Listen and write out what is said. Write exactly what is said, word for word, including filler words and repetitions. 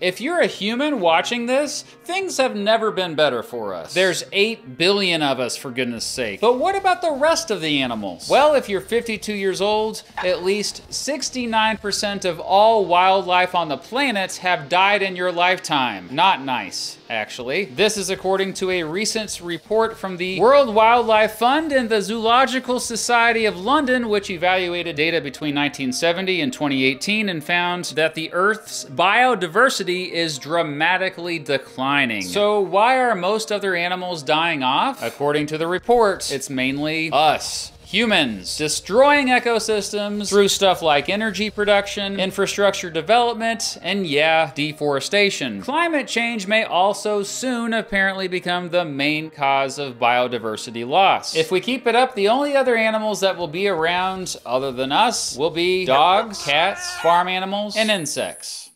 If you're a human watching this, things have never been better for us. There's eight billion of us, for goodness sake. But what about the rest of the animals? Well, if you're fifty-two years old, at least sixty-nine percent of all wildlife on the planet have died in your lifetime. Not nice, actually. This is according to a recent report from the World Wildlife Fund and the Zoological Society of London, which evaluated data between nineteen seventy and twenty eighteen and found that the Earth's biodiversity is dramatically declining. So why are most other animals dying off? According to the report, it's mainly us. Humans destroying ecosystems through stuff like energy production, infrastructure development, and yeah, deforestation. Climate change may also soon apparently become the main cause of biodiversity loss. If we keep it up, the only other animals that will be around other than us will be dogs, cats, farm animals, and insects.